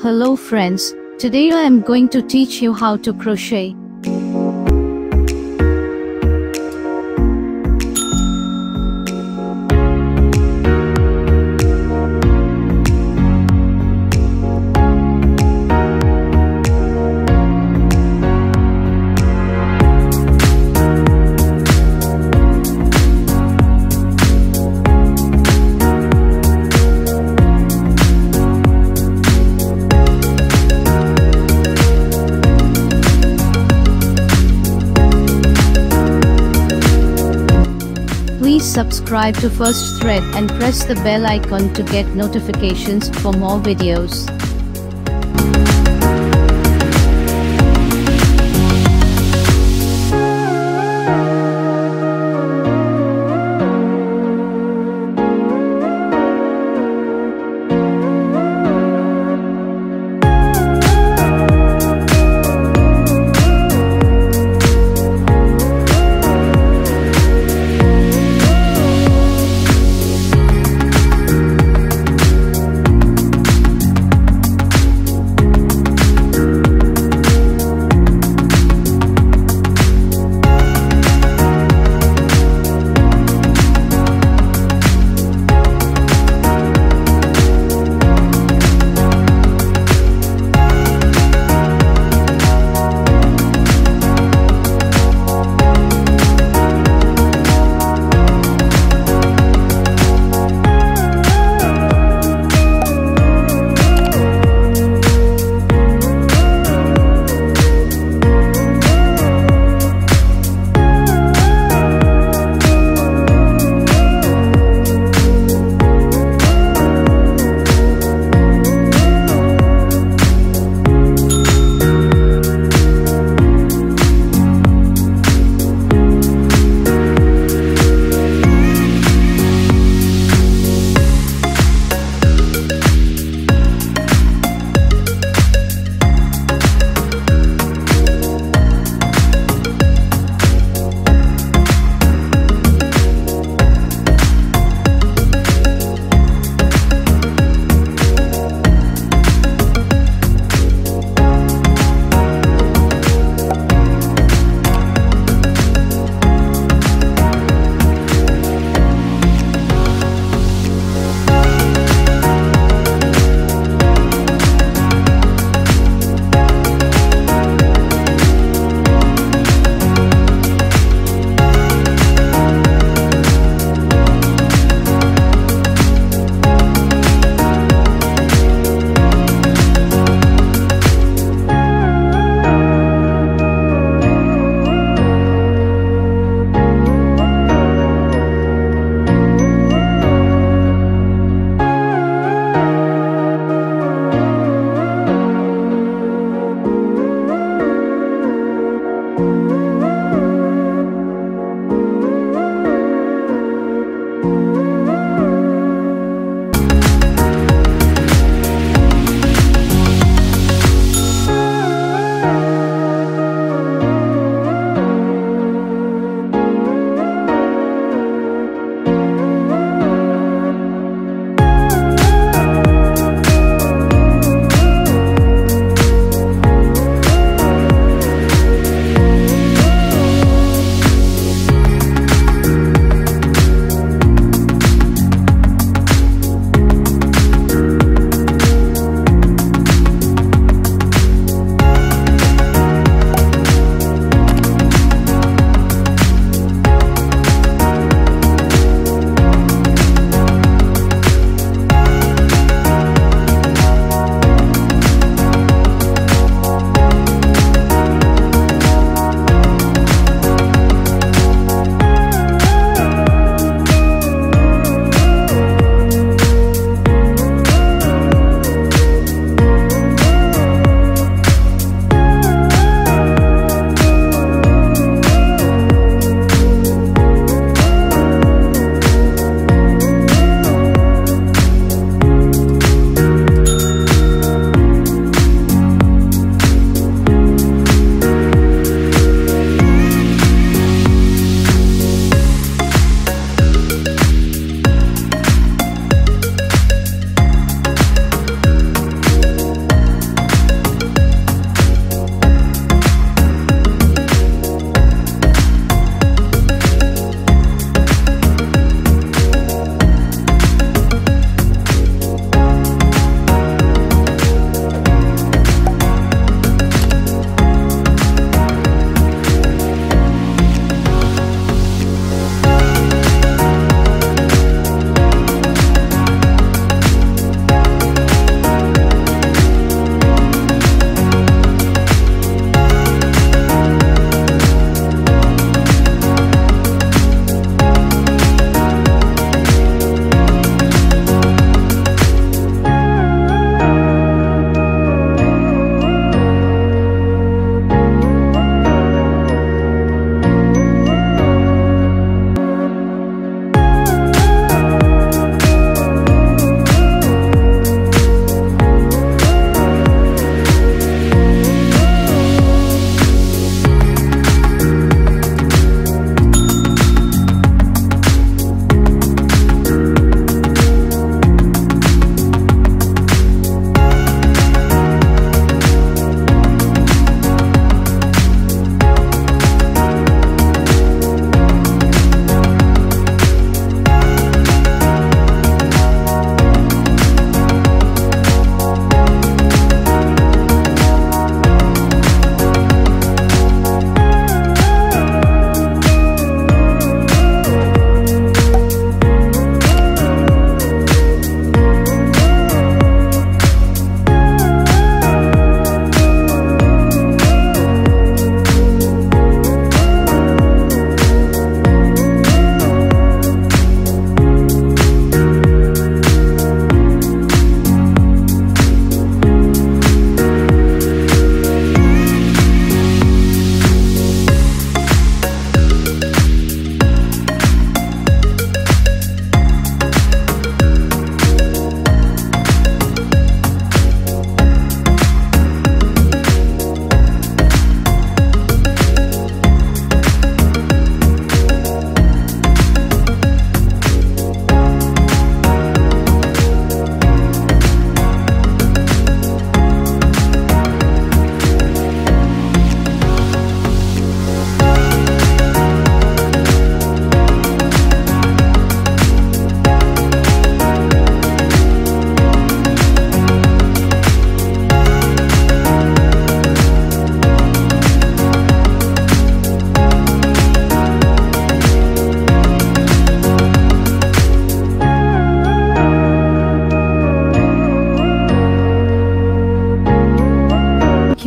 Hello friends, today I am going to teach you how to crochet. Please subscribe to FirstThread and press the bell icon to get notifications for more videos.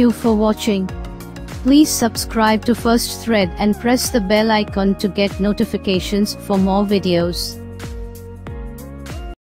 you for watching. Please subscribe to FirstThread and press the bell icon to get notifications for more videos.